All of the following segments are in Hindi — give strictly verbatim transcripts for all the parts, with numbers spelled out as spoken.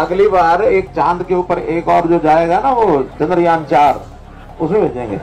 अगली बार एक चांद के ऊपर एक और जो जाएगा ना, वो चंद्रयान चार, उसमें भेजेंगे।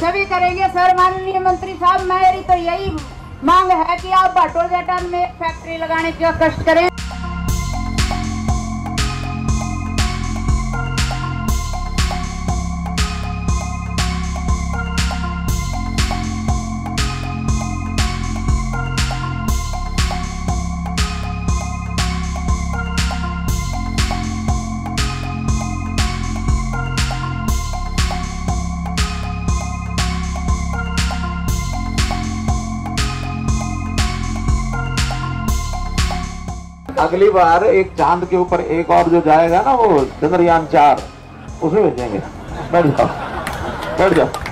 सभी करेंगे सर। माननीय मंत्री साहब, मेरी तो यही मांग है कि आप बटोरगेटन में फैक्ट्री लगाने की कोशिश करें। अगली बार एक चांद के ऊपर एक और जो जाएगा ना, वो चंद्रयान चार, उसमें भेजेंगे। बैठ जाओ बैठ जाओ।